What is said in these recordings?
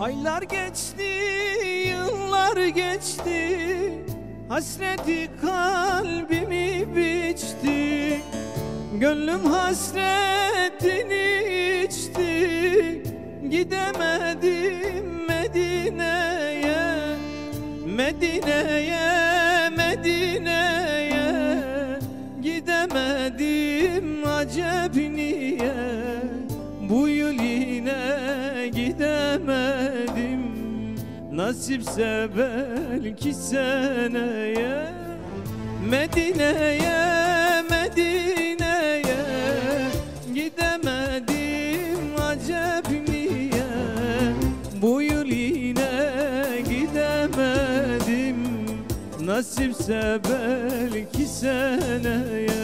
Aylar geçti, yıllar geçti, hasreti kalbimi biçti. Gönlüm hasretini içti. Gidemedim Medine'ye, Medine'ye, Medine'ye. Gidemedim acep niye, bu yıl yine gidemedim. Nasipse belki seneye, Medine'ye, Medine'ye. Gidemedim acep niye, bu yıl yine gidemedim. Nasipse belki seneye.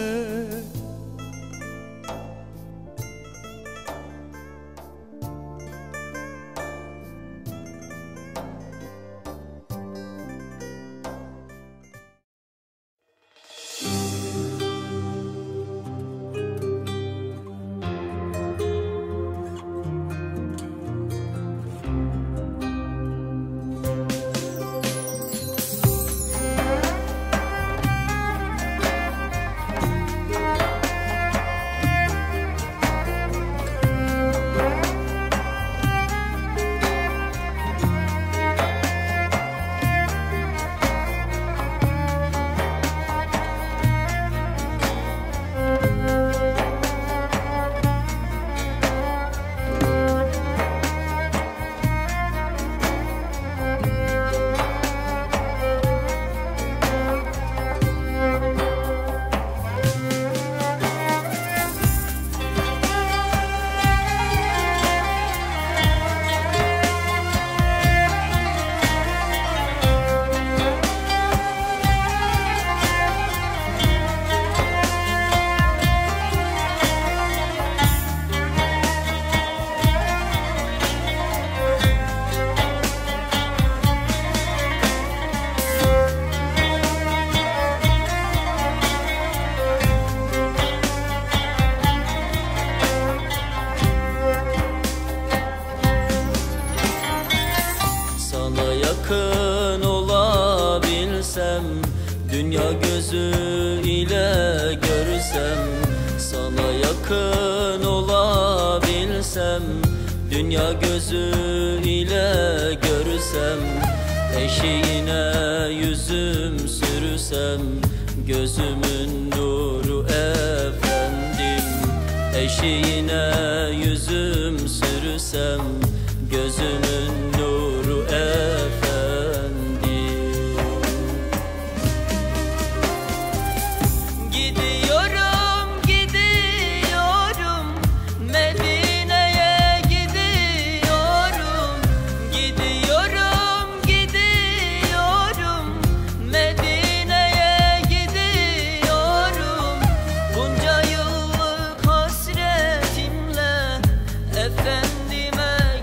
Kendime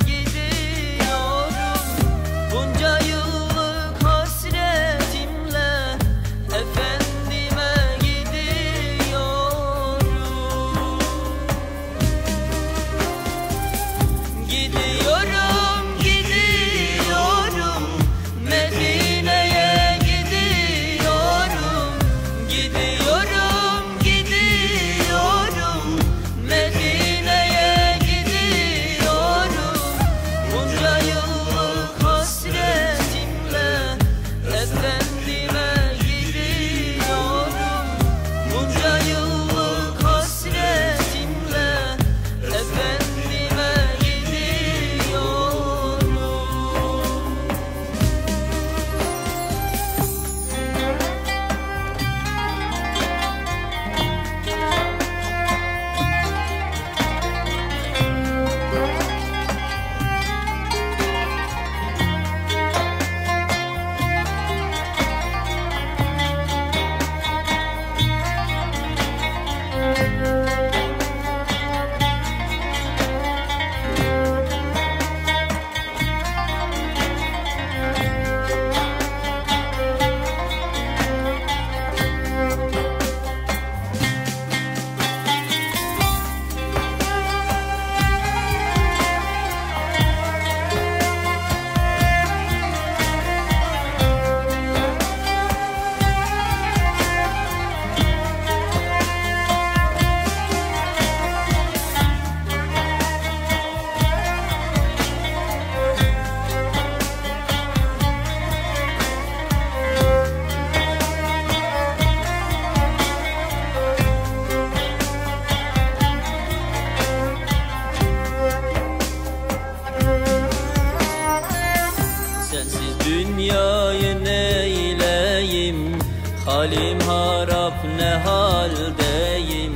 halim harap, ne haldeyim?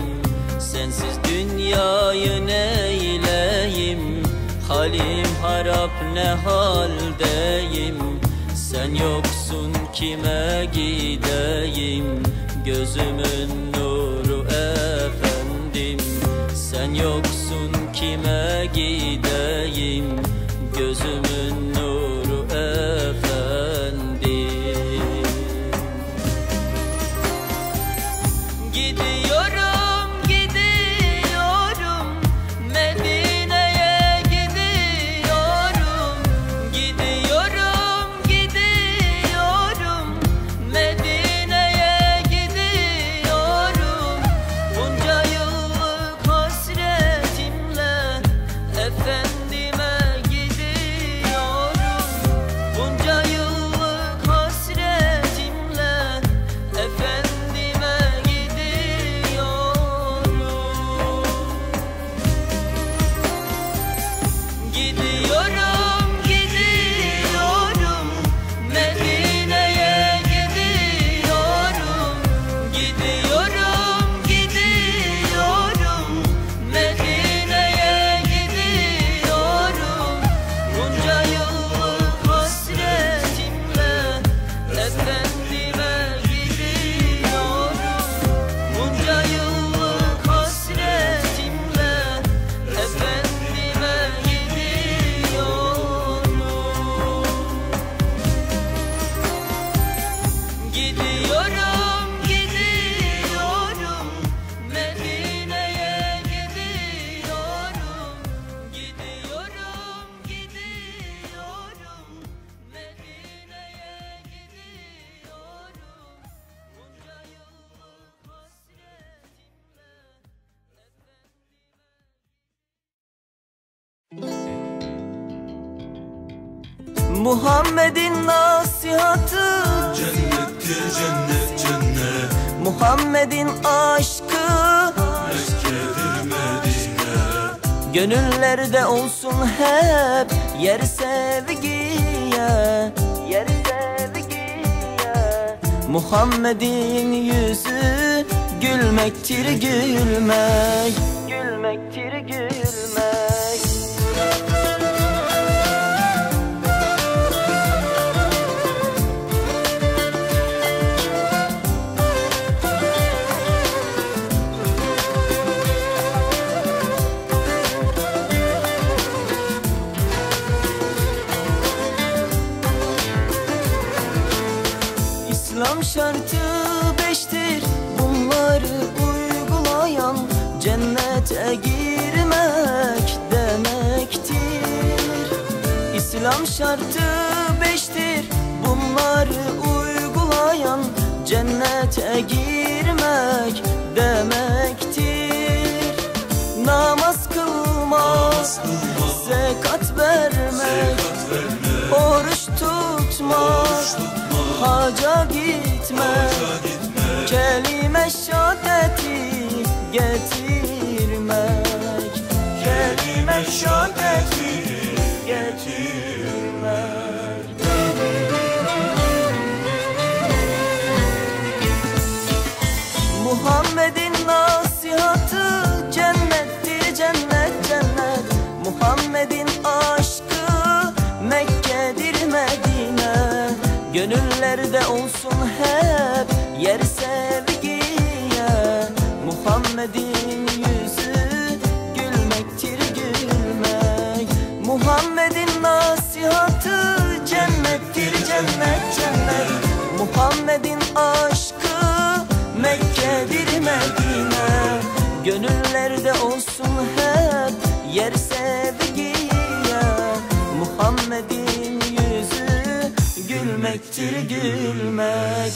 Sensiz dünyayı neyleyim? Halim harap, ne haldeyim? Sen yoksun, kime gideyim? Gözümün nuru efendim. Sen yoksun, kime gideyim? Gözümün nuru efendim. Gidiyorum, gidiyorum, Medine'ye gidiyorum. Gidiyorum, gidiyorum, Medine'ye gidiyorum. Bunca yıllık hasretimle efendim. Muhammed'in nasihatı cennettir, cennet cennet. Muhammed'in aşkı Mekke'dir, Medine. Gönüllerde olsun hep yer sevgiye, yer sevgiye. Muhammed'in yüzü gülmektir, gülmek, gülmektir, gülmek. İslam şartı 5'tir, bunları uygulayan cennete girmek demektir. İslam şartı 5'tir, bunları uygulayan cennete girmek demektir. Namaz kılmak, zekat vermek, oruç tutmak, haca gitme, kelime şehadeti getirmek, kelime şehadeti getirmek. Muhammed'in nasihatı cennettir, cennet cennet. Muhammed'in aşkı Mekke'dir, Medine. Gönüllerde olsun hep yer sevgiye. Muhammed'in yüzü gülmektir, gülmek. Muhammed'in nasihatı cennettir, cennet cennet. Muhammed'in aşkı Mekke'dir, Medine. Gönüllerde olsun hep yer sevgiye. Muhammed'in yüzü gülmektir, gülmek.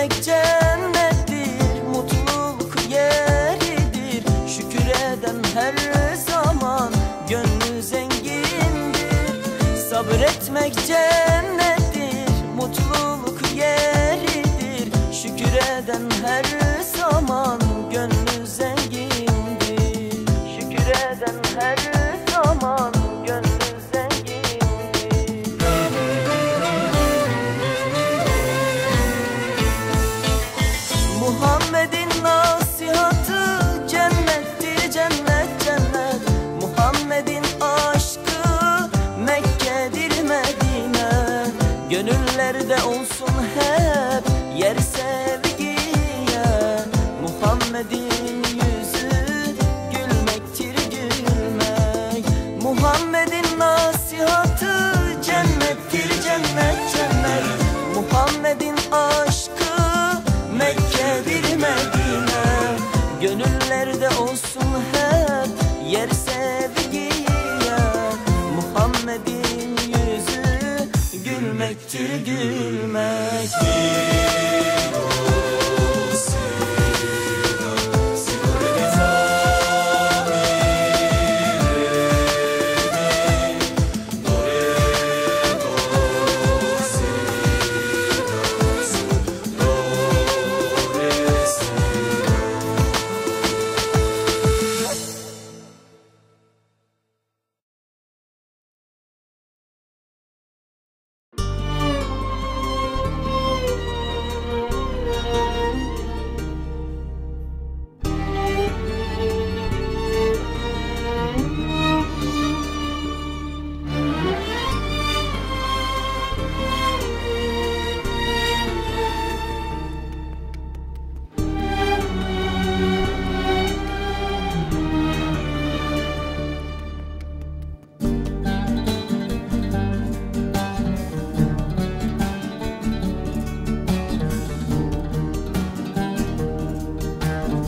Sevmek cennettir, mutluluk yeridir. Şükür eden her zaman gönlü zengindir. Sabretmek cennettir, mutluluk yeridir. Şükür eden her zaman gönlü zengindir. Şükür eden her zaman gönüllerde olsun hep yer sevgiye. Muhammed'in yüzü gülmektir gülmek. Muhammed'in nasihatı cennettir cennet cennet. Muhammed'in aşkı Mekke'dir Medine. Gönüllerde olsun hep yer sevgiye. Muhammed'in gülmektir gülmek. Güle benzer şemali aydır, bak mucizesi ey Nebi.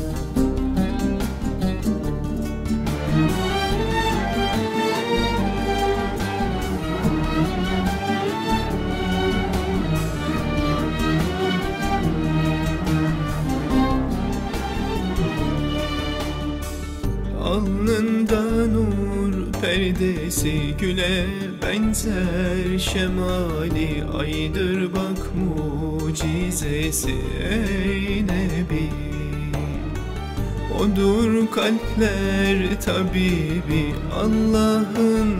Odur kalpler tabibi, Allah'ın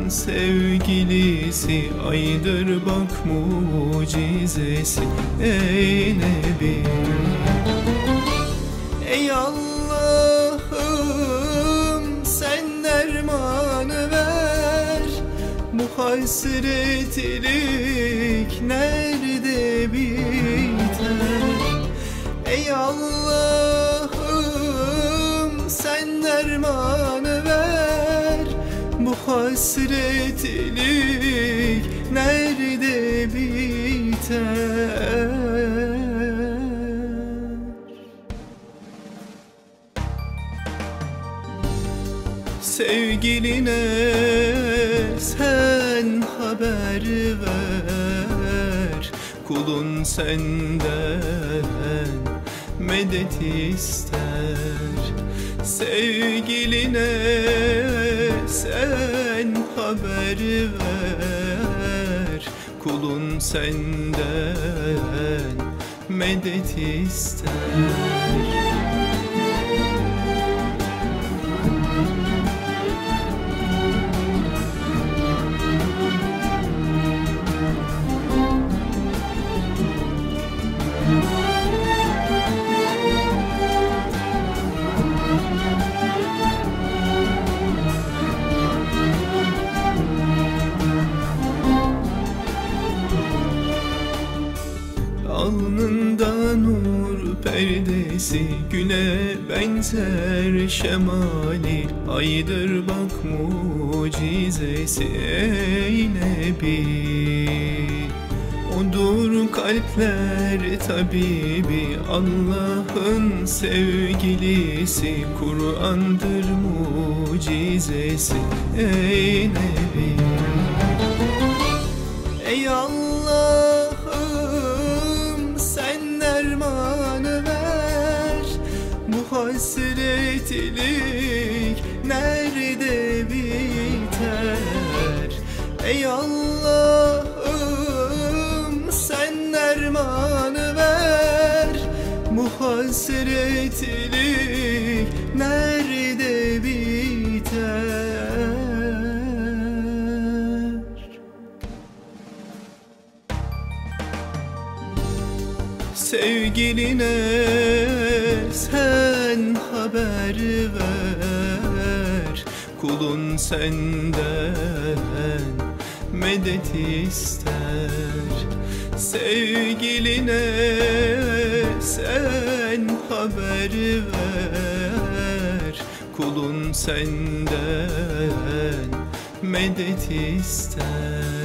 sevgilisi aydır, bak mucizesi ey Nebi. Ey Allah'ım sen dermanı ver, hasretlik nerede biter? Ey Allah'ım sen dermanı ver, bu hasretlik nerede biter? Sevgiline sen haber ver, kulun senden medet ister. Sevgiline sen haber ver, kulun senden medet ister. Alnında nur perdesi güne benzer şemali aydır, bak mucizesi ey Nebi. Odur kalpler tabibi, Allah'ın sevgilisi Kur'an'dır mucizesi ey Nebi. Ey Allah, sen derman hasretlik nerede biter? Ey Allah'ım sen dermanı ver, bu hasretlik nerede biter? Sevgiline sen haber ver, kulun senden medet ister. Sevgiline sen haber ver, kulun senden medet ister.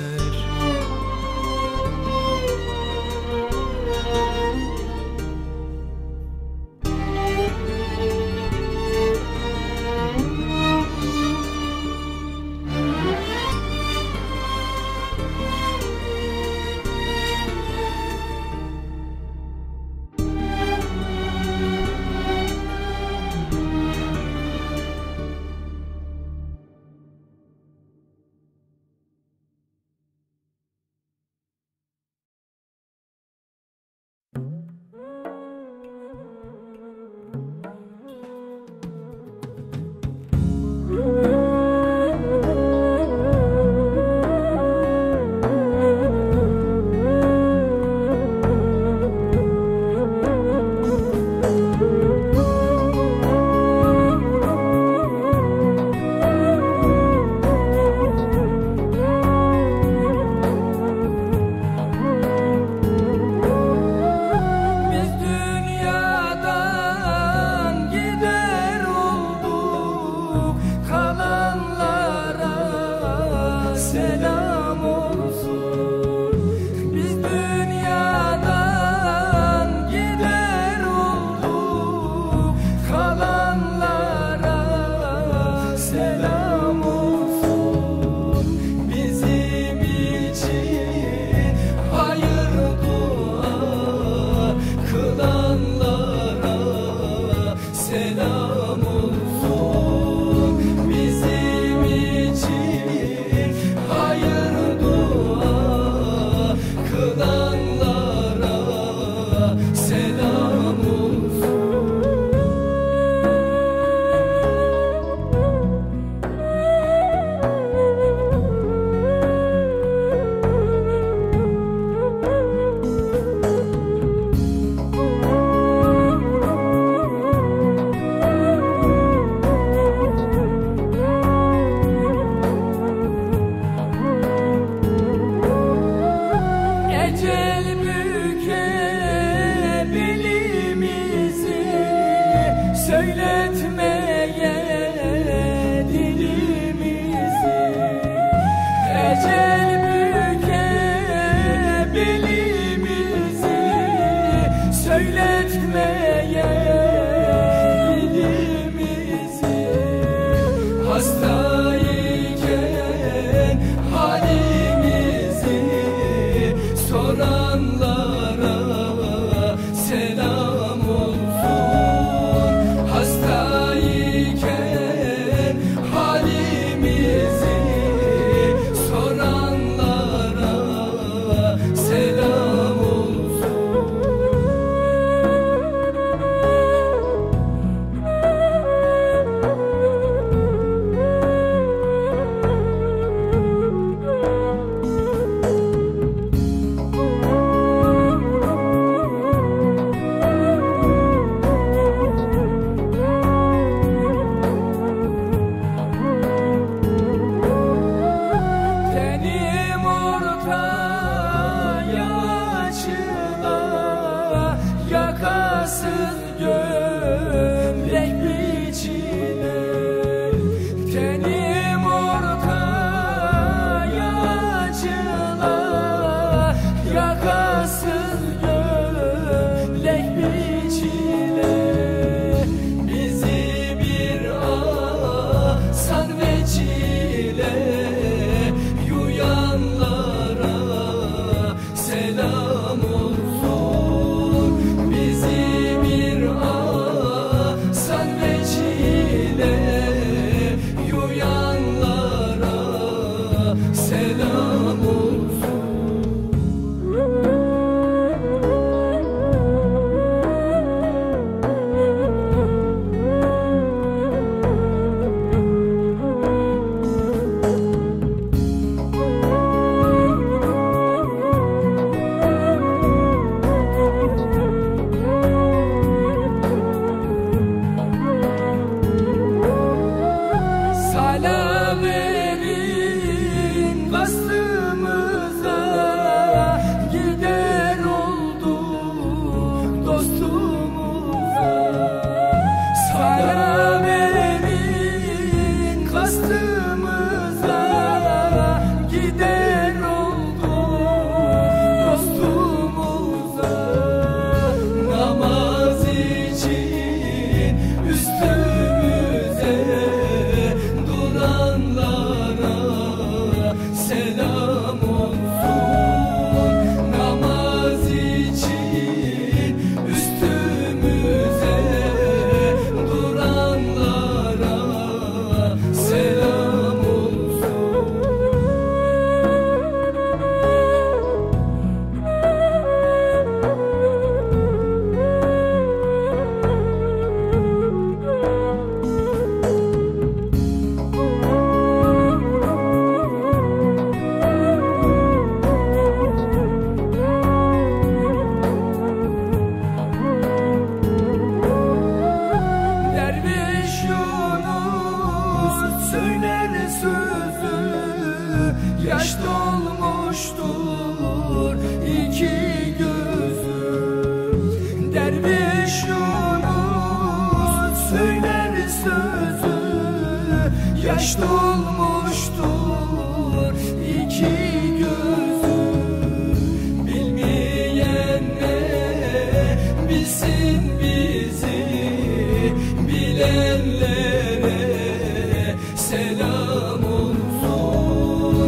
Selam olsun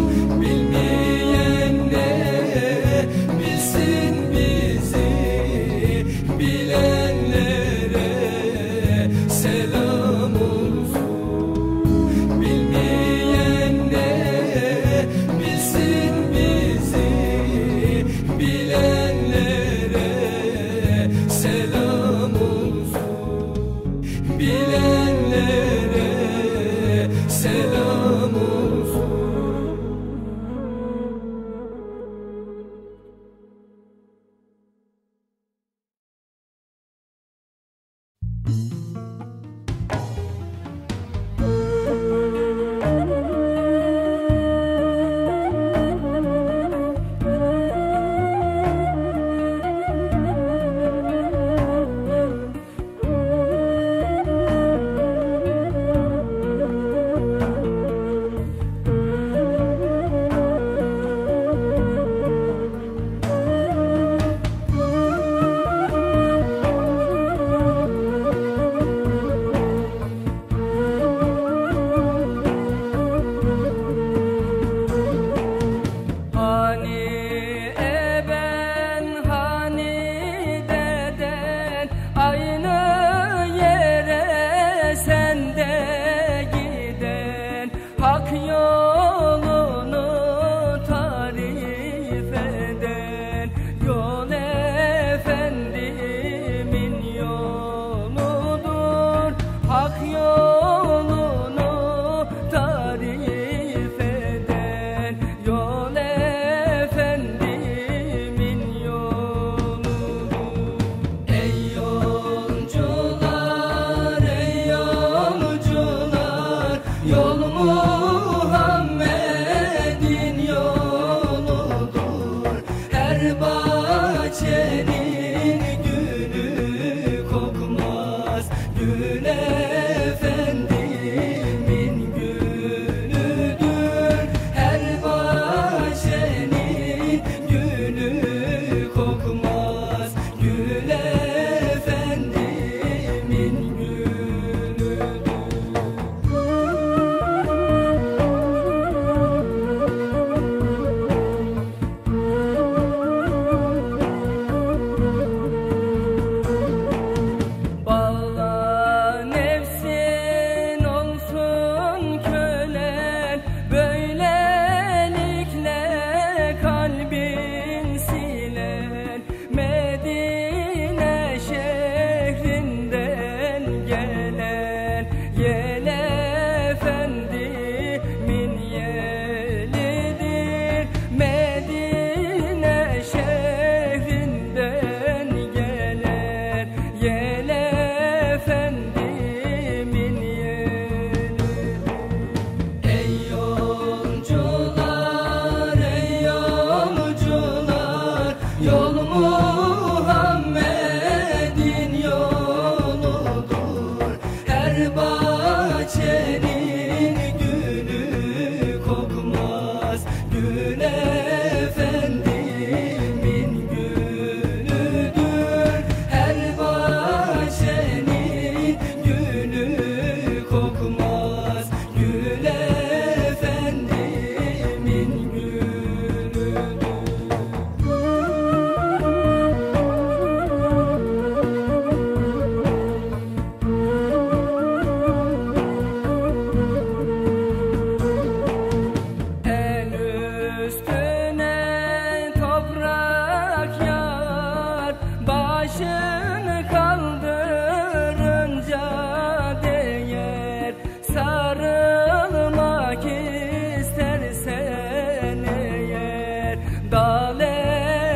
bilmeyenlere. Söyle efendimin günüdür, her bahçenin gülü kokmaz. Güle efendimin günüdür. Başını kaldırınca değer, sarılmak istersen eğer, dal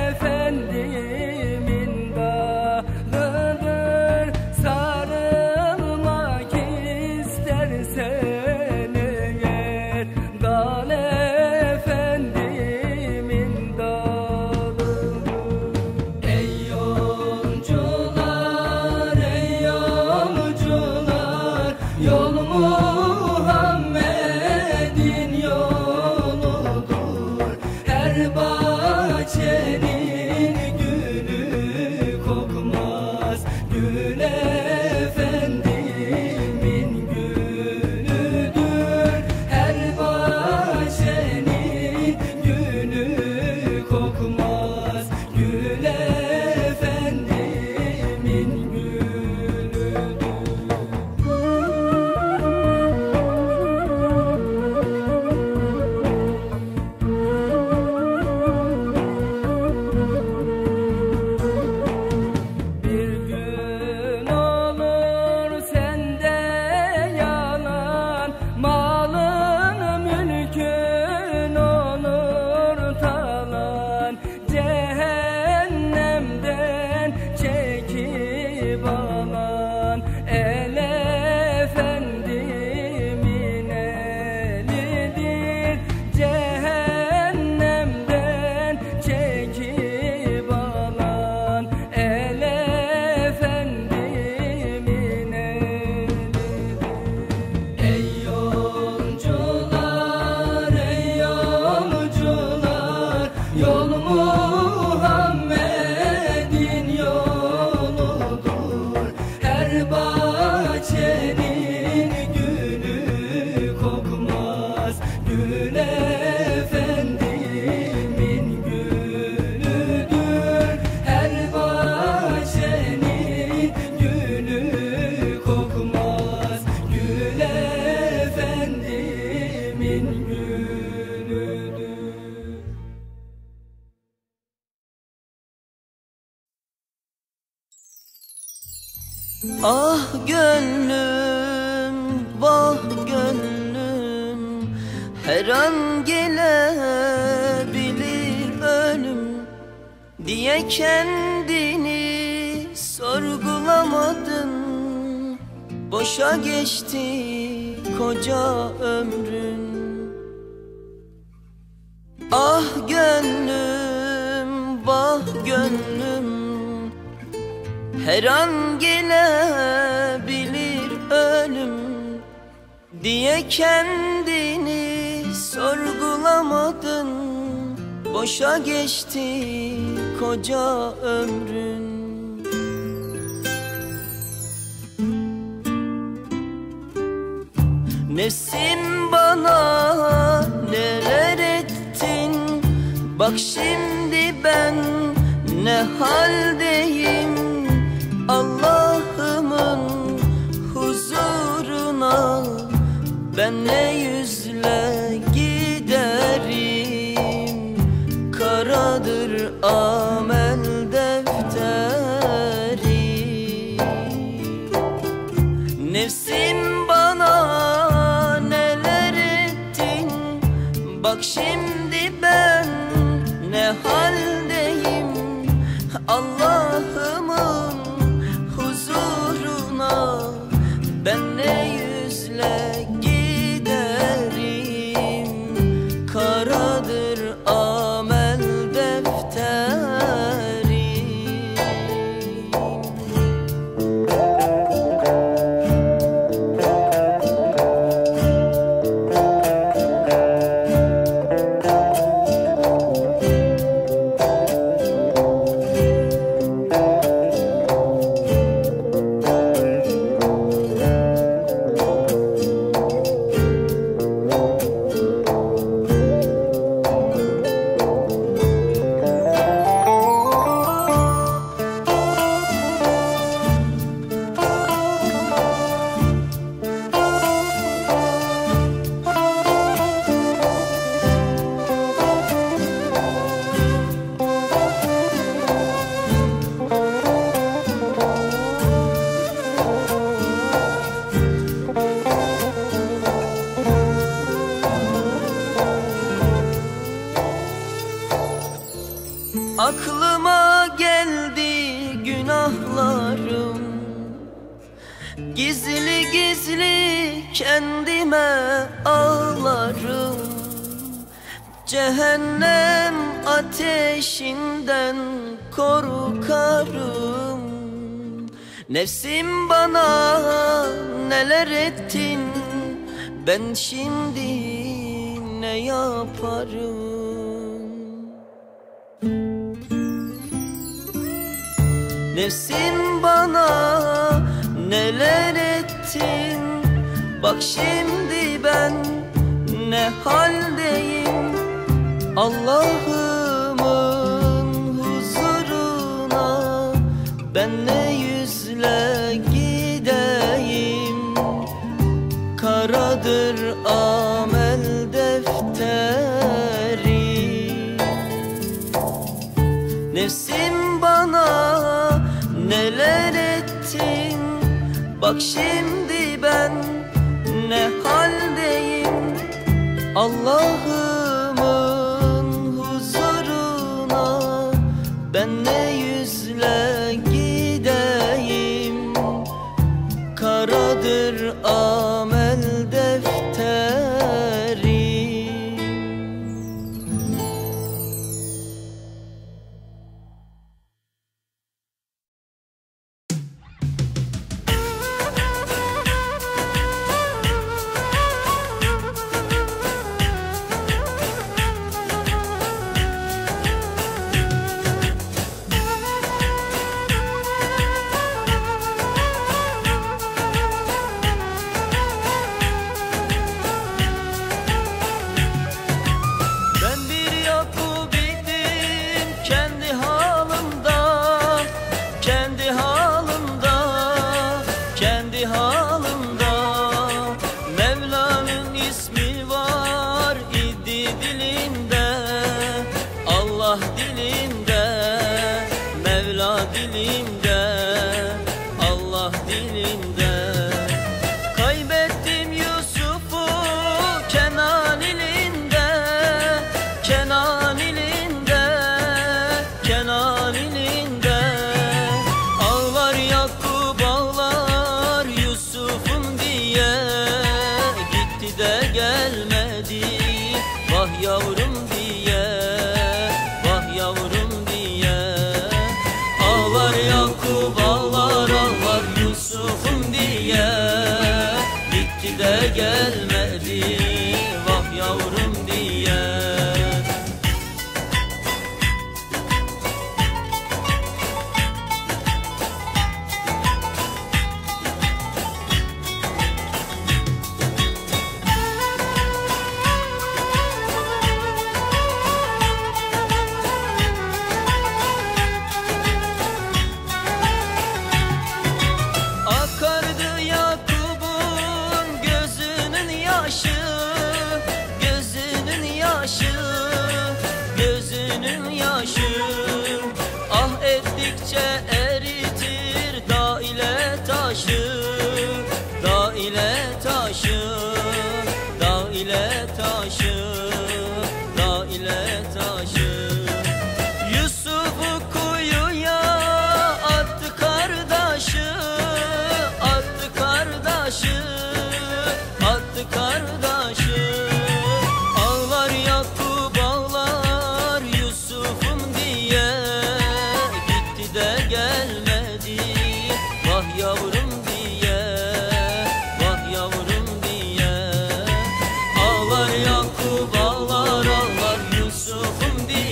efendimin dalıdır, sarılmak istersen eğer, dal efendimin dalıdır. Yol Muhammed'in yoludur, her bahçenin gülü kokmaz. Gül efendimin gülüdür, her bahçenin gülü kokmaz. Gül efendimin Gül efendimin gülüdür, her bahçenin gülü kokmaz. Gül efendimin gülüdür. Ah gönlüm, vah gönlüm, her an gelebilir ölüm diye kendini sorgulamadın. Boşa geçti koca ömrün. Ah gönlüm, vah gönlüm, her an gelebilir ölüm diye kendini sorgulamadın. Boşa geçti koca ömrün. Nefsim bana neler ettin, bak şimdi ben ne haldeyim. Allah'ımın huzuruna ben ne yüzle giderim? Karadır amel defteri. Nefsim bana neler ettin, bak şimdi ben ne haldeyim. Allah'ımın huzuruna ben ne yüzle Aklıma geldi günahlarım, gizli gizli kendime ağlarım. Cehennem ateşinden korkarım. Nefsim bana neler ettin, ben şimdi ne yaparım? Nefsim bana neler ettin, bak şimdi ben ne haldeyim. Allah'ımın huzuruna ben ne yüzle gideyim? Karadır amel defteri. Nefsim bana neler ettin, bak şimdi ben ne haldeyim. Allah'ımın huzuruna ben ne yüzle gideyim? Karadır amel defteri. Yusuf'um diye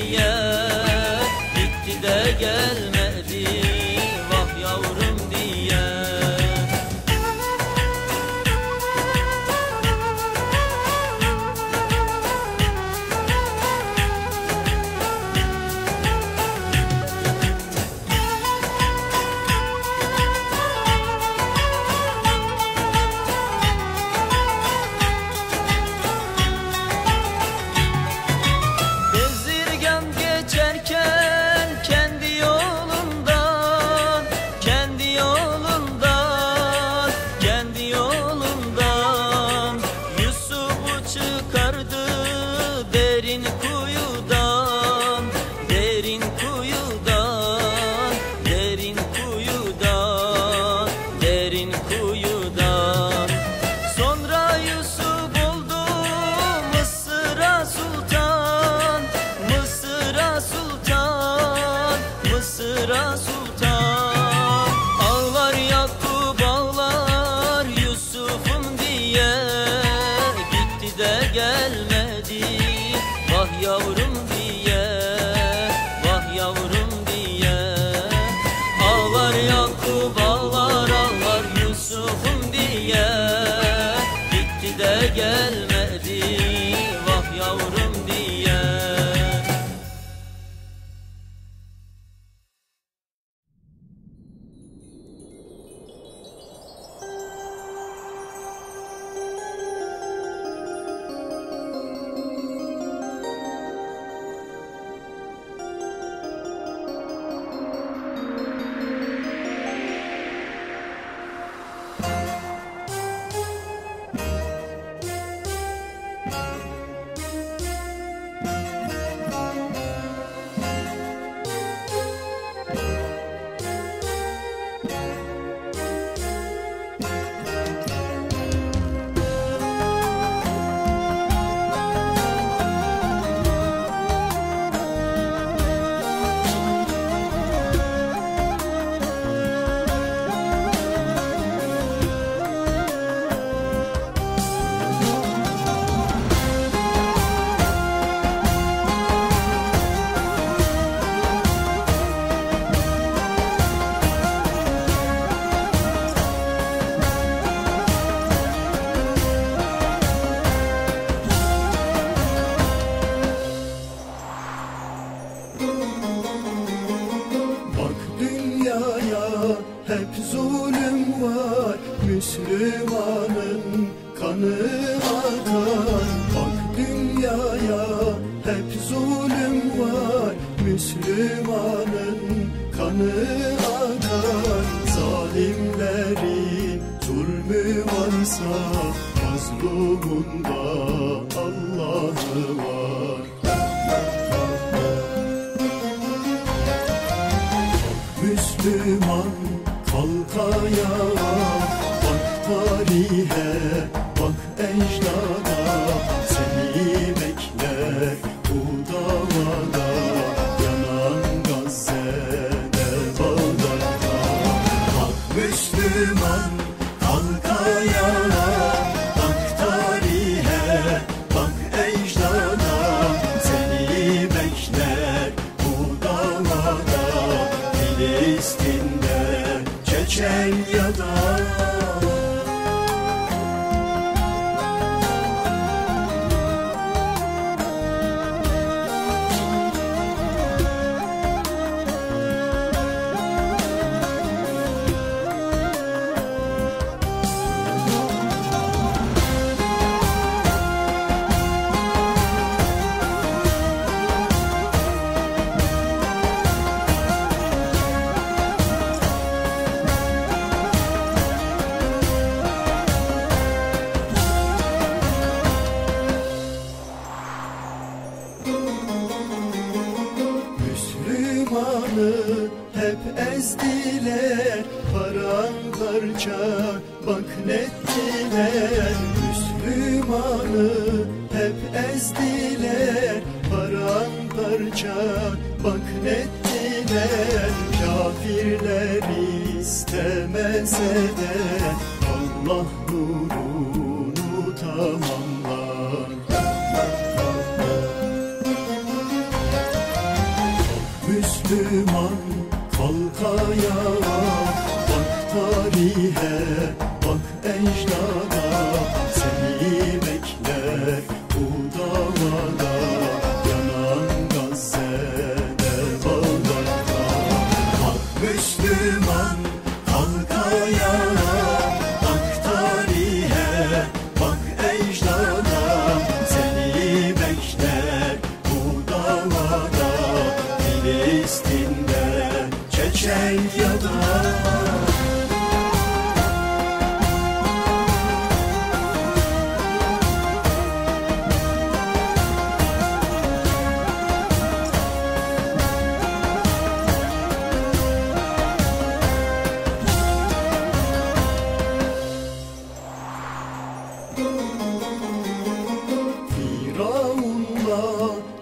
Basra Sultan. Ağlar Yakup ağlar Yusuf'um diye, gitti de gelmedi vah yavrum diye, vah yavrum diye. Ağlar Yakup ağlar ağlar Yusuf'um diye, gitti de gelmedi vah yavrum.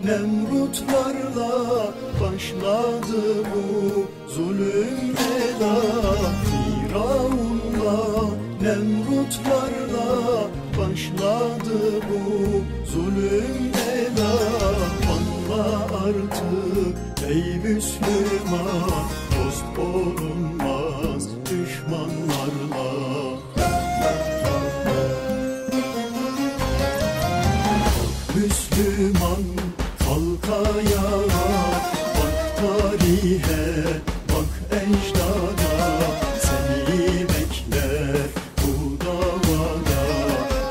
Nemrutlar başlarla başladı bu zulüm veda. Firavun'la Nemrutlarla başladı bu zulüm veda. Anla artık ey Müslüman, dost olunmaz düşmanlarla. Müslüman halka ayağa, bak tarihe, bak ecdada. Seni bekler bu davada,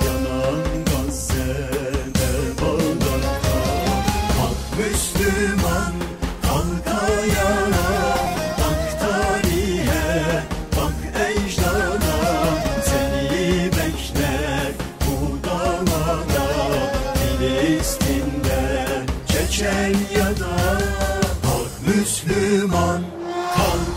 yanan Gazze'de, Bağdat'ta. Bak Müslüman halka ayağa, bak tarihe, bak ecdada. Seni bekler bu davada, Filistin'de, Çeçenya'da. Halk Müslüman, halk.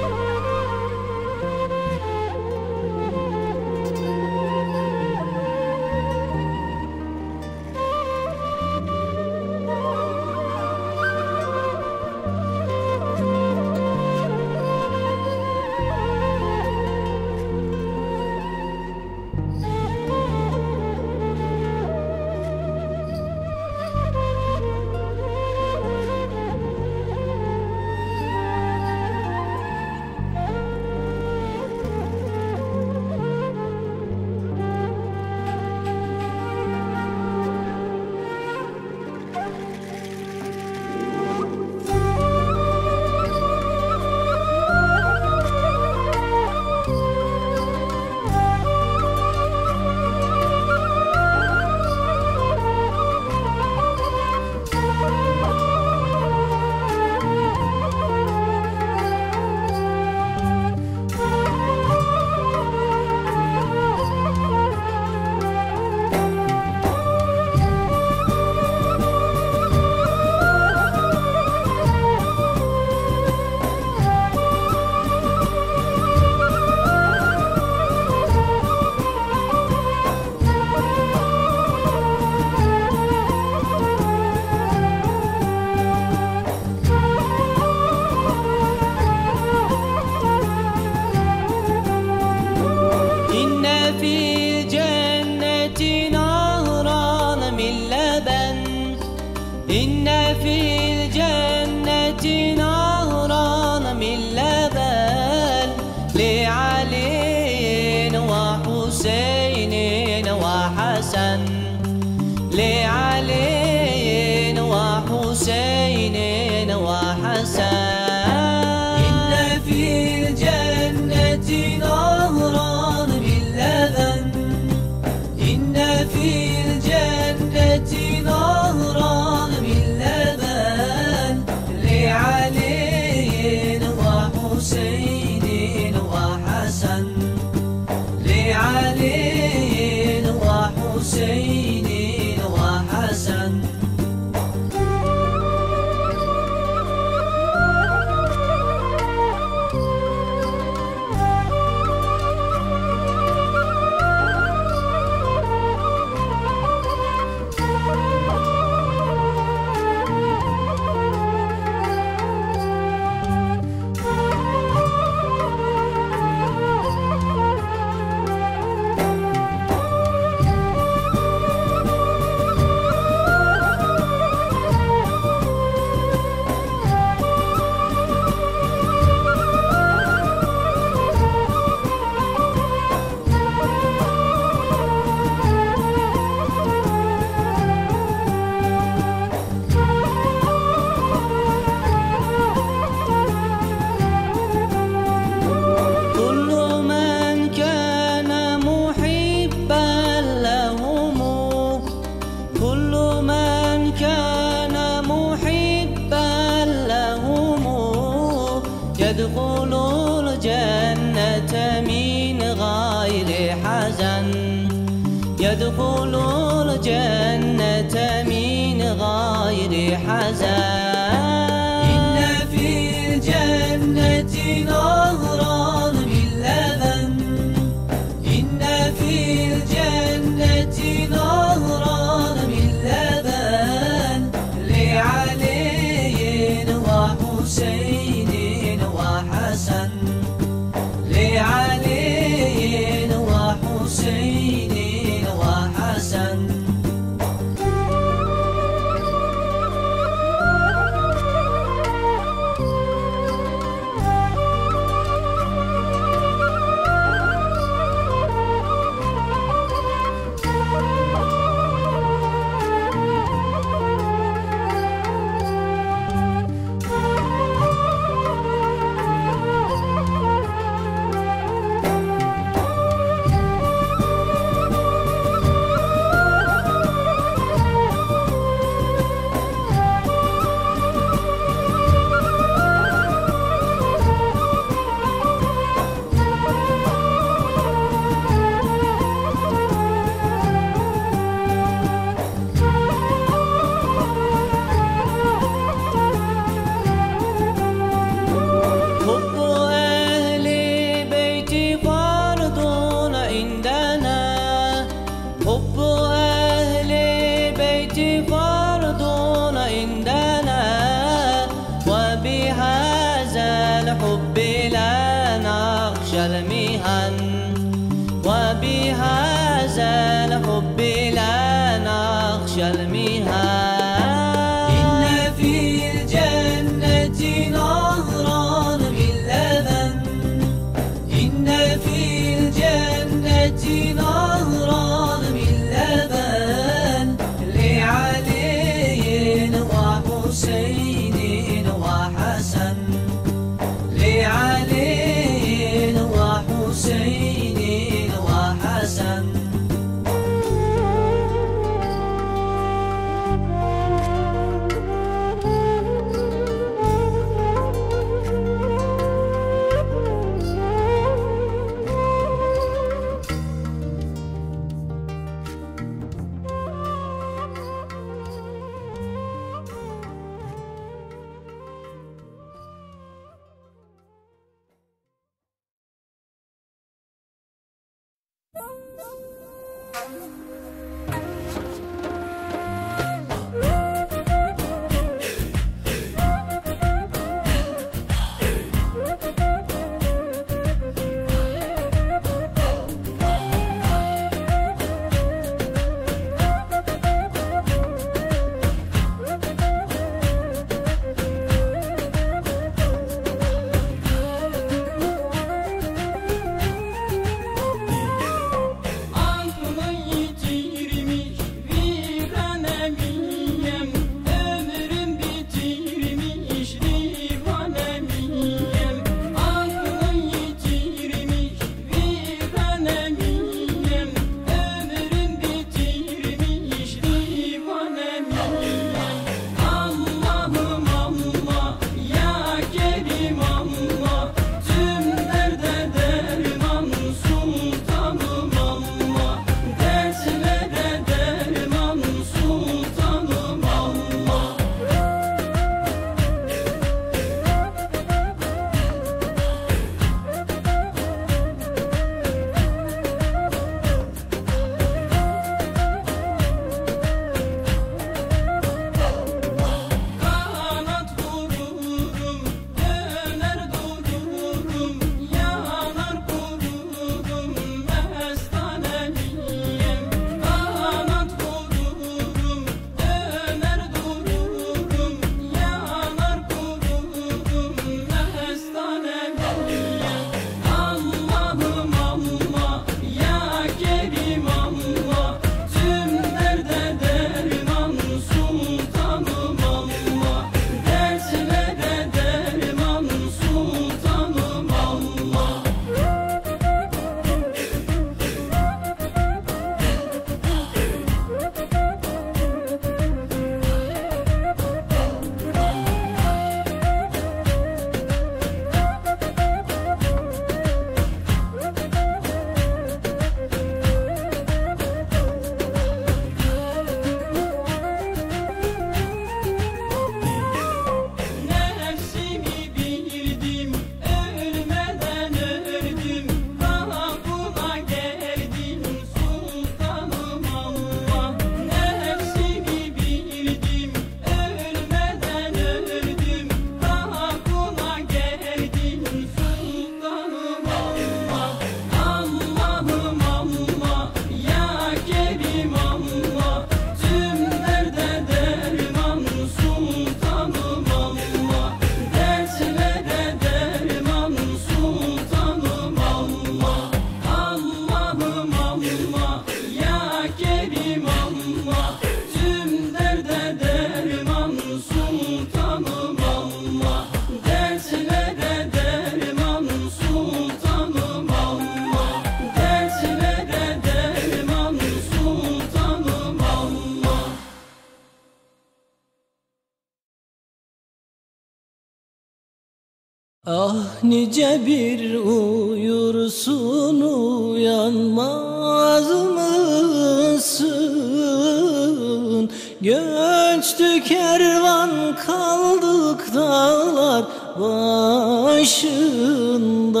Ah nice bir uyursun uyanmaz mısın? Göçtü kervan kaldık dağlar başında.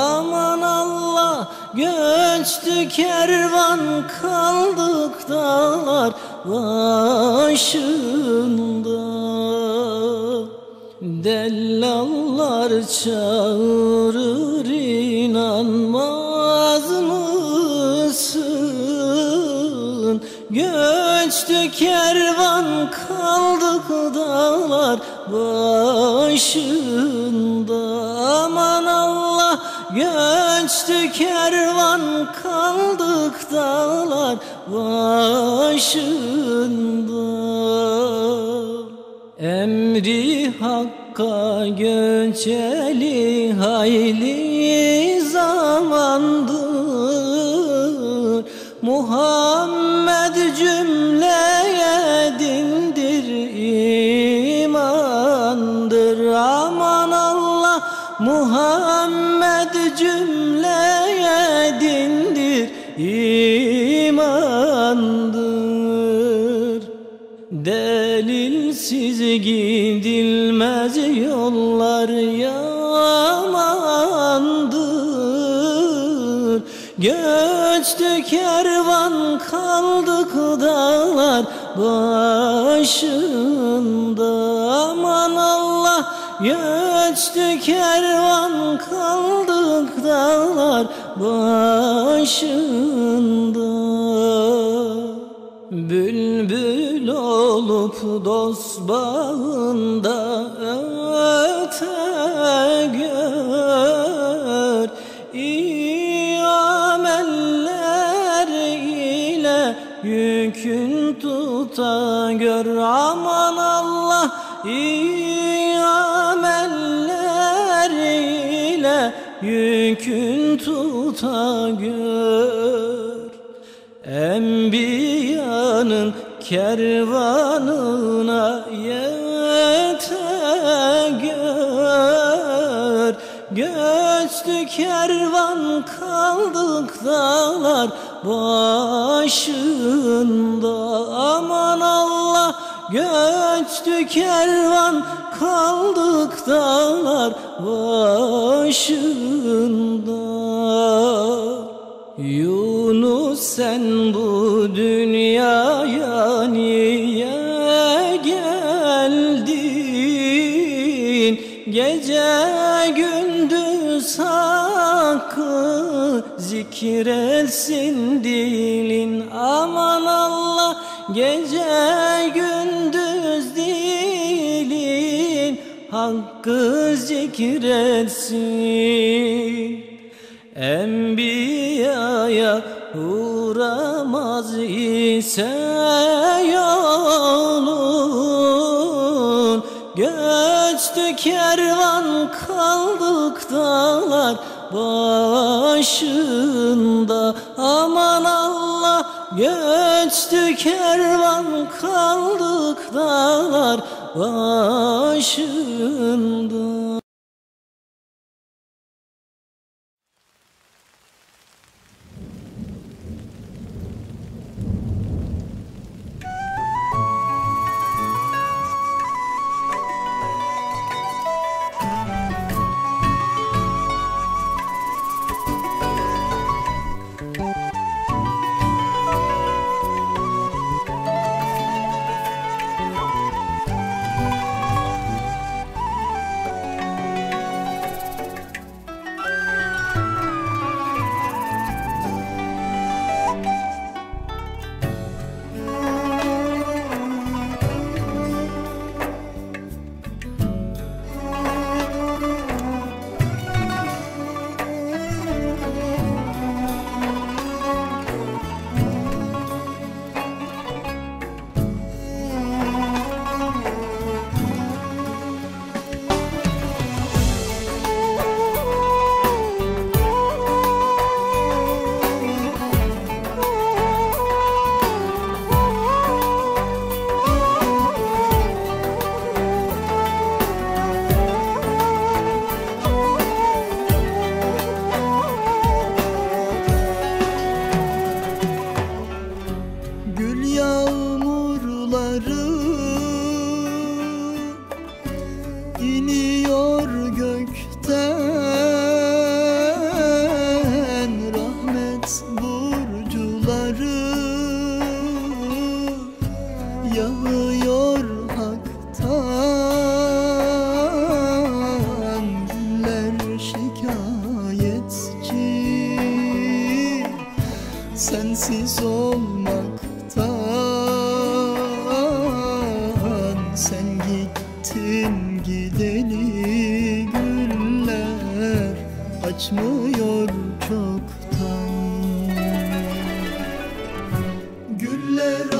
Aman Allah, göçtü kervan kaldık dağlar başında. Dellallar çağırır, inanmaz mısın? Göçtü kervan kaldık dağlar başında. Aman Allah, göçtü kervan kaldık dağlar başında. Emri Hakk'a göçeli hayli zamandır, Muhammed cümleye dindir, imandır. Aman Allah, Muhammed cümleye dindir, imandır. Delilsiz gidilmez, yollar yamandır. Göçtü kervan kaldık dağlar başında. Aman Allah, göçtü kervan kaldık dağlar başında. Bülbül olup dost bağında öte gör, İyi ameller ile yükün tuta gör. Aman Allah, iyi ameller ile yükün tuta gör. Enbiyanın kervanına yete gör, göçtü kervan kaldık dağlar başında. Aman Allah, göçtü kervan kaldık dağlar başında. Yunus, sen bu dünyaya niye geldin? Gece gündüz hakkı zikretsin dilin. Aman Allah, gece gündüz dilin hakkı zikretsin. Enbiya'ya uğramaz ise yolun, göçtü kervan kaldık dağlar başında. Aman Allah, göçtü kervan kaldık dağlar başında. sensiz olmaktan. Sen gittin gideli güller açmıyor çoktan. Güller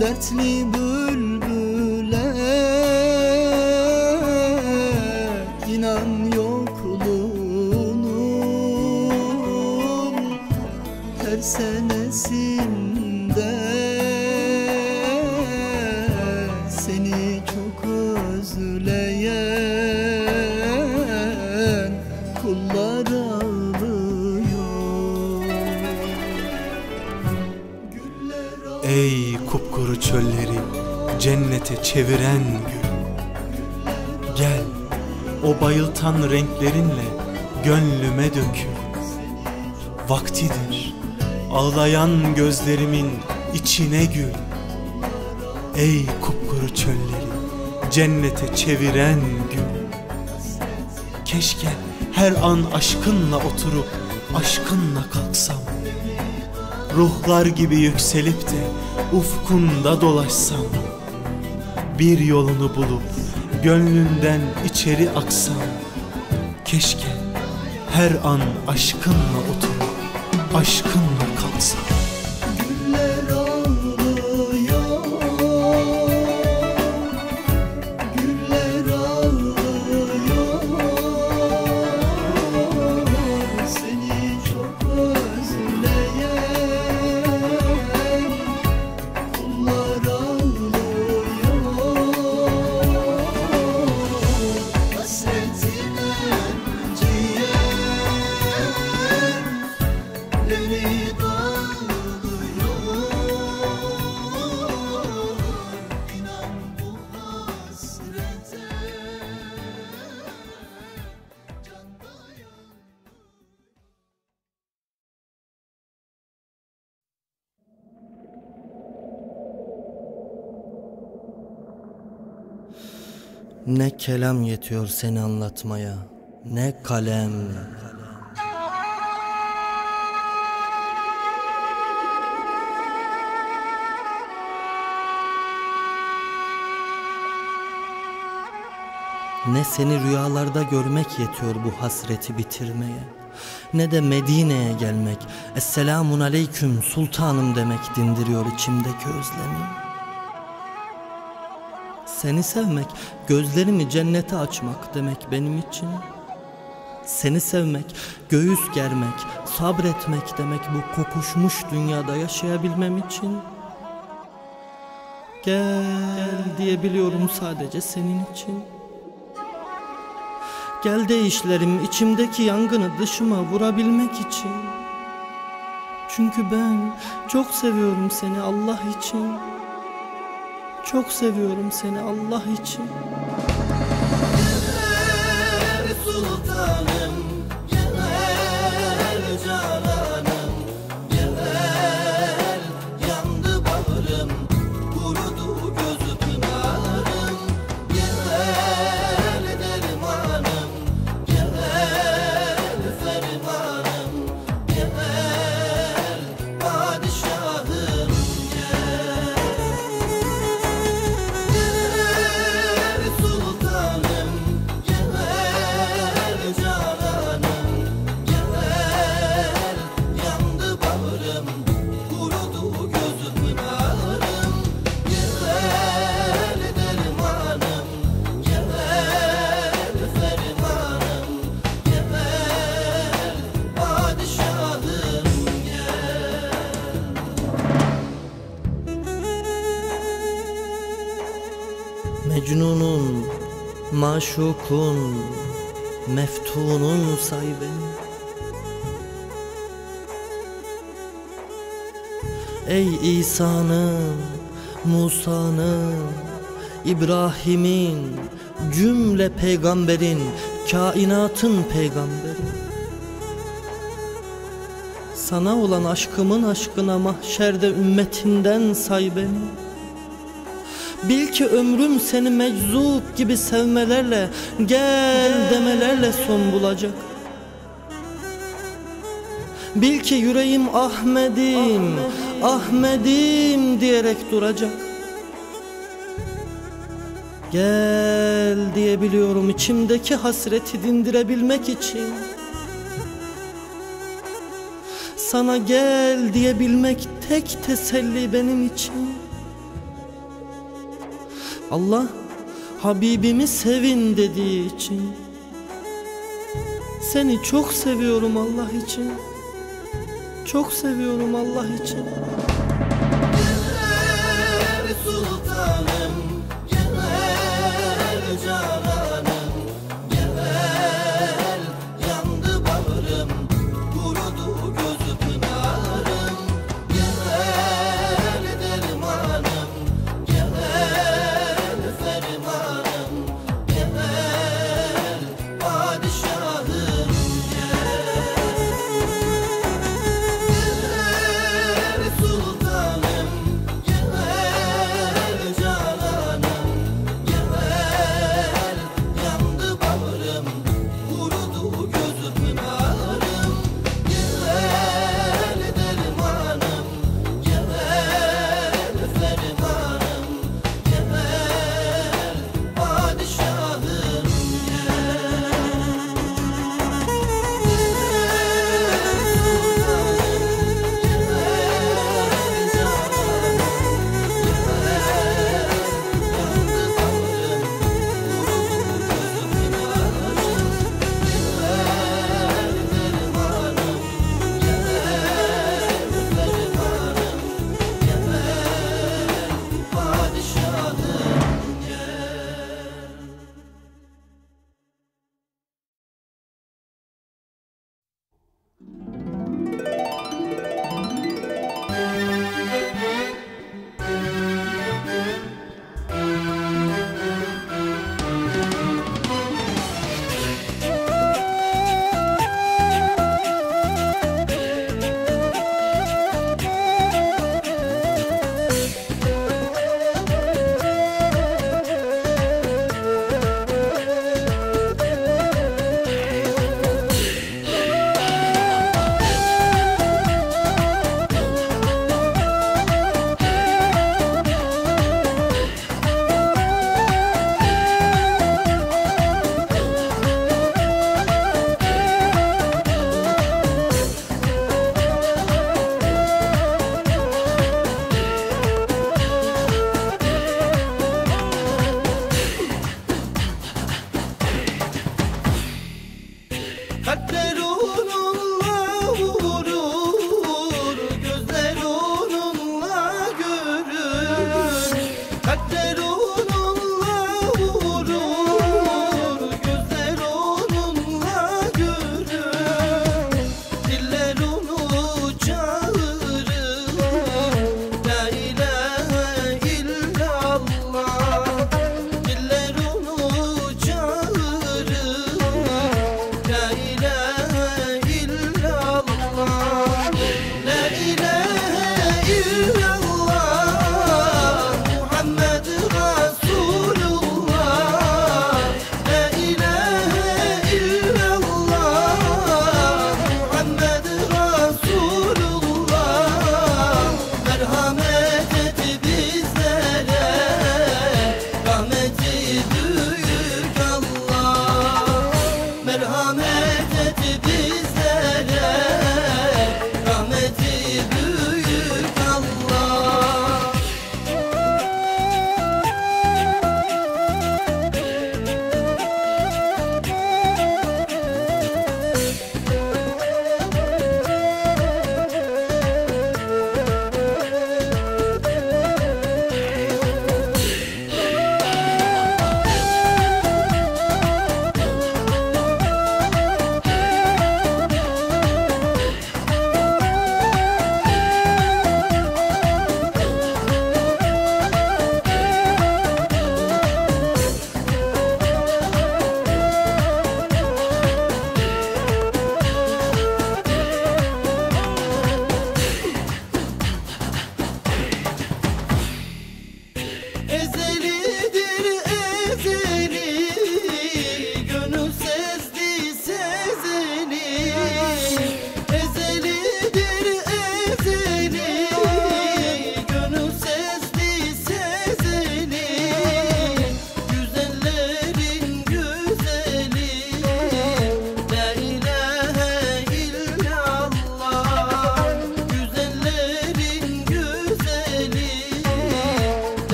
dertli bülbüle inan yokluğunun her senesinde seni çok özleyen kullar ağlıyor. Ey kupkuru çölleri cennete çeviren gün, gel o bayıltan renklerinle gönlüme dökül. Vaktidir ağlayan gözlerimin içine gül. Ey kupkuru çölleri cennete çeviren gün, keşke her an aşkınla oturup aşkınla kalksam, ruhlar gibi yükselip de ufkunda dolaşsam, bir yolunu bulup gönlünden içeri aksam, keşke her an aşkınla oturup aşkınla kalksam. Güller ağlıyor, güller ağlıyor, seni çok özleyen ne kelam yetiyor seni anlatmaya, ne kalem. Ne seni rüyalarda görmek yetiyor bu hasreti bitirmeye, ne de Medine'ye gelmek, Esselamun Aleyküm Sultanım demek dindiriyor içimdeki özlemi. Seni sevmek, gözlerimi cennete açmak demek benim için. Seni sevmek, göğüs germek, sabretmek demek bu kokuşmuş dünyada yaşayabilmem için. Gel diyebiliyorum sadece senin için. Gel de işlerim içimdeki yangını dışıma vurabilmek için. Çünkü ben çok seviyorum seni Allah için. Çok seviyorum seni Allah için. Gel sultanım, gel cananım, gel yandı bağrım, kurudu gözü pınarım, gel dermanım, gel fermanım, gel padişahım, gel. Mecnunun, maşukun, meftunun say beni. Ey İsa'nın, Musa'nın, İbrahim'in, cümle peygamberin, kainatın peygamberi. Sana olan aşkımın aşkına mahşerde ümmetinden say beni. Bil ki ömrüm seni meczup gibi sevmelerle, gel demelerle son bulacak. Bil ki yüreğim Ahmet'im, Ahmet'im diyerek duracak. Gel diyebiliyorum içimdeki hasreti dindirebilmek için. Sana gel diyebilmek tek teselli benim için. Allah Habibimi sevin dediği için. Seni çok seviyorum Allah için. Çok seviyorum Allah için. Gel sultanım, gel cananım, gel yandı bağrım, kurudu gözü pınarım, gel dermanım, gel fermanım, gel padişahım, gel. Gel sultanım.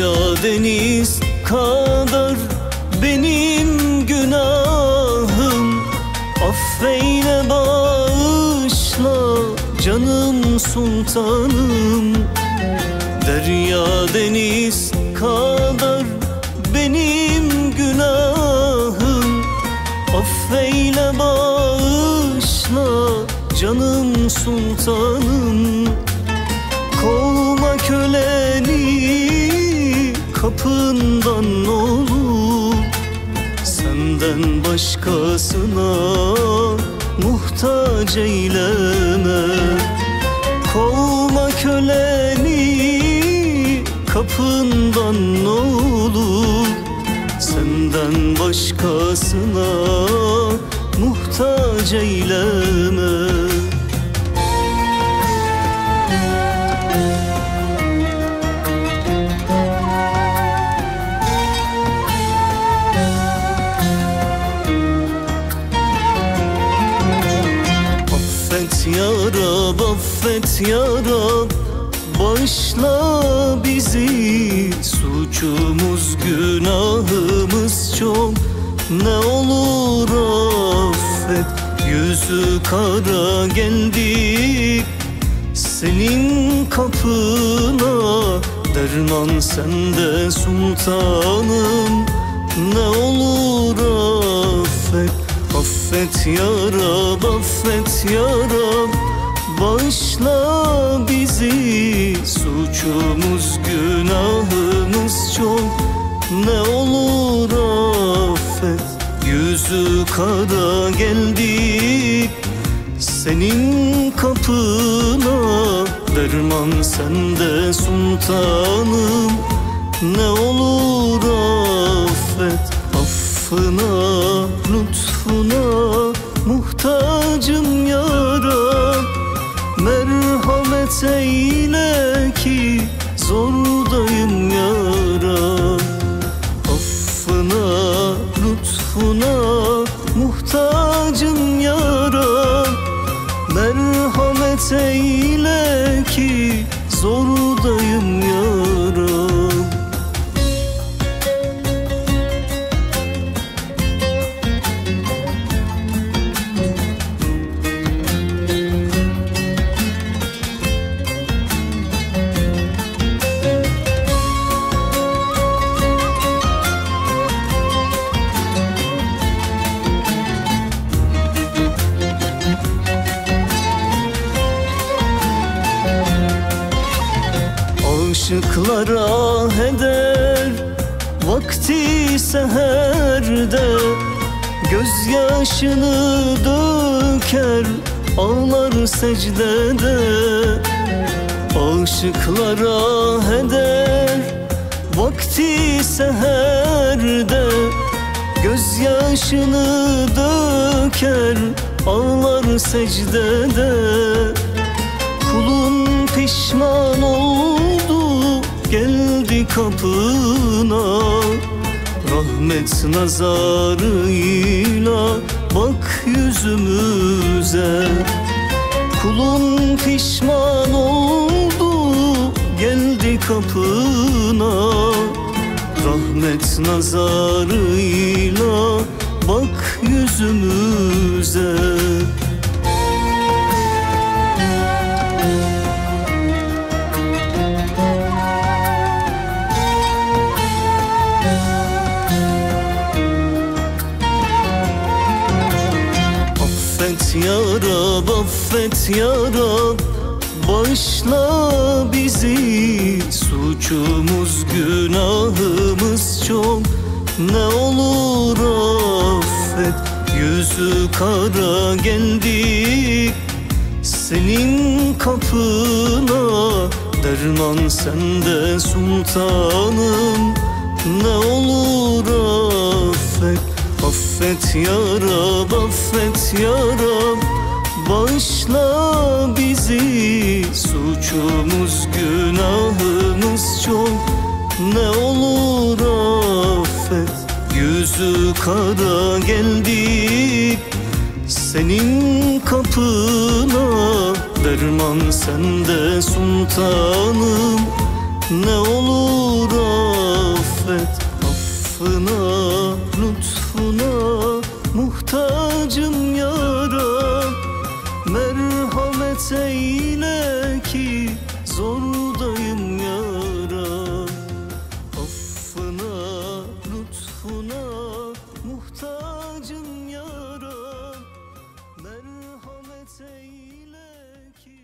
Dünya deniz kadar benim günahım. Affeyle, bağışla canım sultanım. Derya deniz kadar benim günahım. Affeyle, bağışla canım sultanım. Koluma köleni kapından olur, senden başkasına muhtaç eyleme. Koluma köleni kapından olur, senden başkasına muhtaç eyleme. Ya Rab, affet Ya Rab, bağışla bizi. Suçumuz, günahımız çok, ne olur affet. Yüzü kara geldik senin kapına, derman sende sultanım, ne olur affet. Affet Ya Rab, affet Ya Rab, bağışla bizi. Suçumuz, günahımız çok, ne olur affet. Yüzü kara geldik senin kapına, derman sende sultanım, ne olur affet. Affına, lütfuna muhtacım Ya Rab, merhamet eyle ki zordayım Ya Rab. Affına, lütfuna muhtacım Ya Rab, merhamet eyle ki zordayım Ya Rab. Aşıklara heder vakti seherde, gözyaşını döker ağlar secdede. Aşıklara heder vakti seherde, gözyaşını döker ağlar secdede. Kulun pişman oldu, geldi kapına, rahmet nazarıyla bak yüzümüze. Kulun pişman oldu, geldi kapına, rahmet nazarıyla bak yüzümüze. Ya Rab, affet Ya Rab, bağışla bizi. Suçumuz, günahımız çok, ne olur affet. Yüzü kara geldik senin kapına, derman sende sultanım, ne olur affet. Affet Ya Rab, affet Ya Rab, bağışla bizi. Suçumuz, günahımız çok, ne olur affet. Yüzü kara geldik senin kapına, derman sende sultanım, ne olur affet. affet. Affına, lütfuna muhtacım ya Rab. Merhamet eyle ki zordayım ya Rab. Affına, lütfuna muhtacım ya Rab. Merhamet eyle ki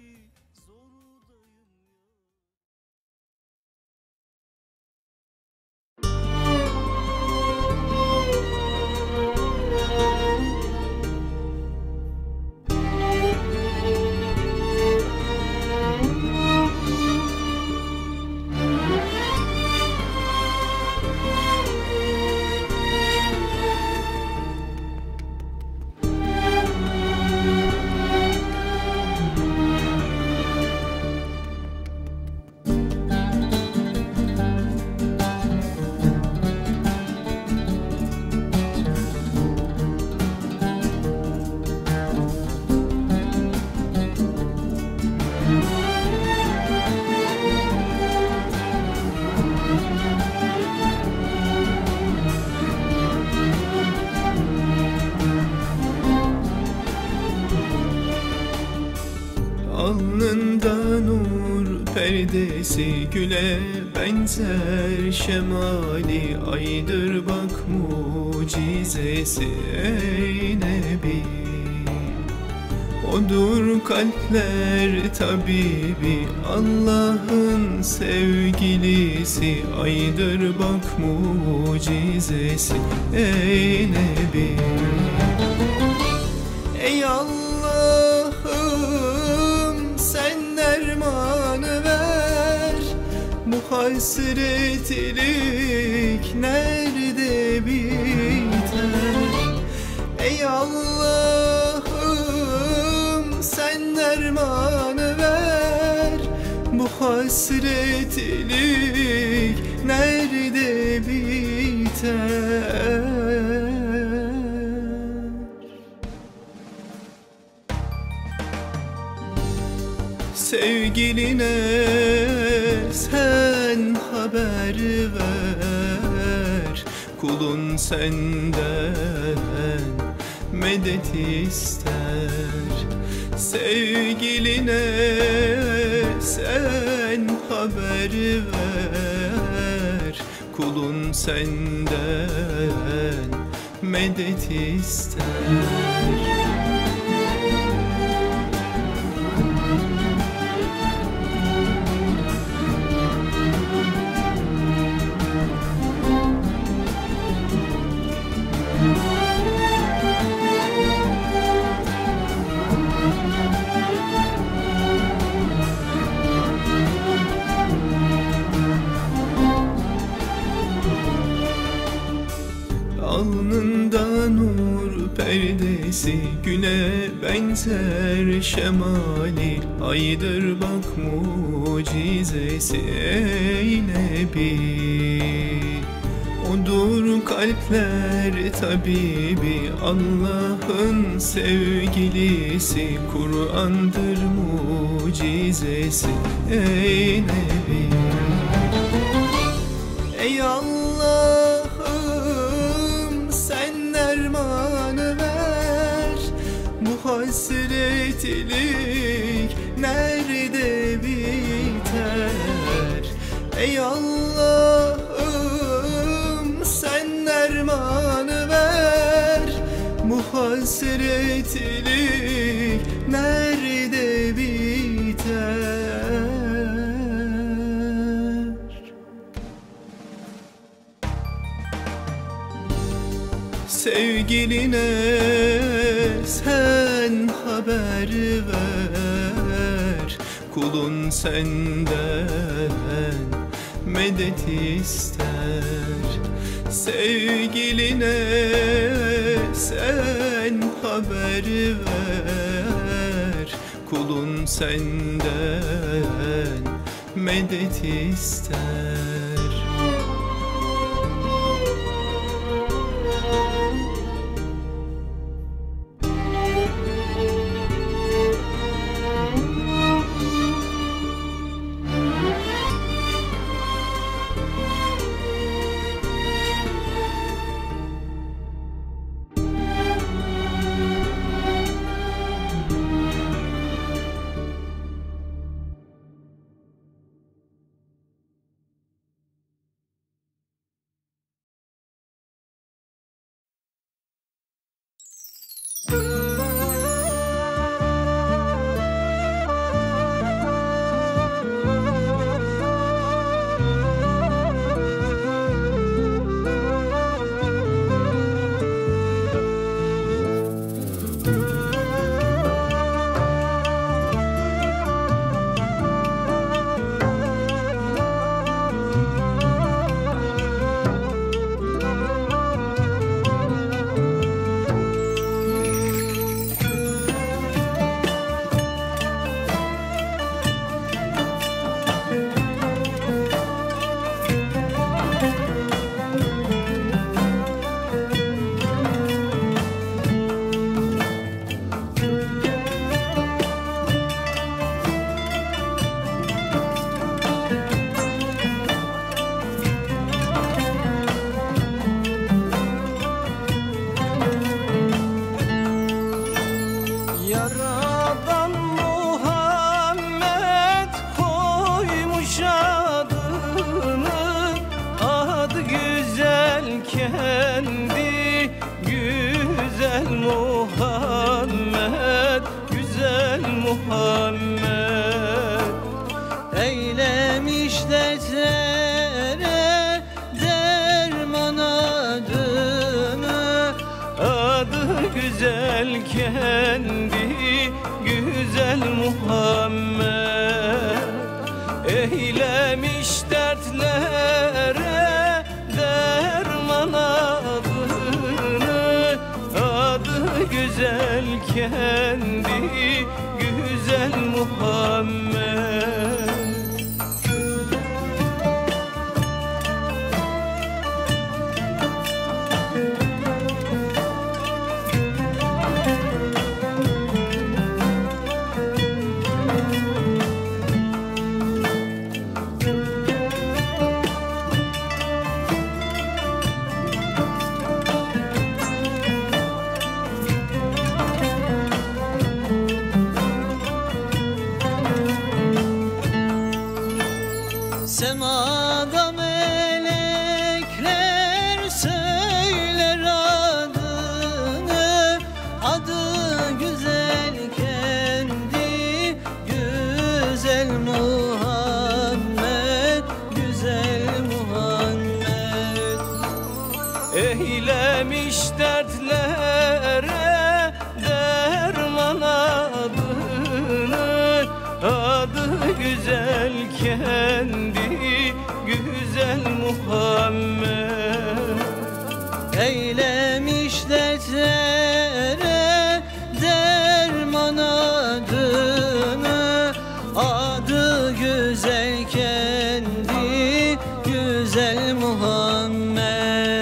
perdesi güle benzer şemali aydır bak mucizesi ey Nebi. Odur kalpler tabibi Allah'ın sevgilisi aydır bak mucizesi ey Nebi. Ey Allah'ım sen dermanı ver, bu hasretlik nerede biter? Ey Allah'ım sen dermanı ver, bu hasretlik nerede biter? Sevgiline sen haber ver, kulun senden medet ister. Sevgiline sen haber ver, kulun senden medet ister. Alnında nur perdesi güne benzer şemali aydır bak mucizesi ey Nebi. Odur kalpler tabibi Allah'ın sevgilisi Kur'an'dır mucizesi ey Nebi. Ey Allah hasretlik nerede biter? Ey Allah'ım sen dermanı ver, bu hasretlik nerede biter? Sevgiline sen haber ver, kulun senden medet ister. Sevgiline sen haber ver, kulun senden medet ister. Yaradan Muhammed koymuş adını, adı güzelken güzel Muhammed, güzel Muhammed. Eylemiş dertlere derman adını, adı güzel kendi, güzel Muhammed. Eylemiş dertlere derman adını, güzel kendi, güzel Muhammed. Semada melekler söyler adını, adı güzel kendi, güzel Muhammed, güzel Muhammed. Eylemiş dertlere derman adını, adı güzel kendi, güzel Muhammed. Eylemiş dertlere derman adını, adı güzel kendi,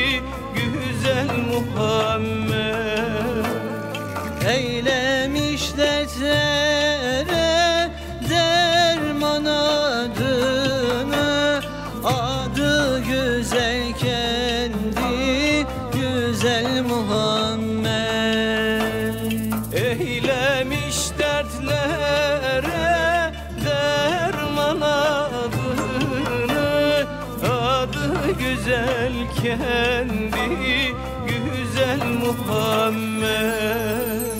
güzel Muhammed. Eylemiş dertlere derman adını, adı güzel kendi, güzel Muhammed. Eylemiş dertlere derman adını, adı güzel kendi, güzel Muhammed. Eylemiş dertlere derman adını, adı güzel kendi, güzel Muhammed.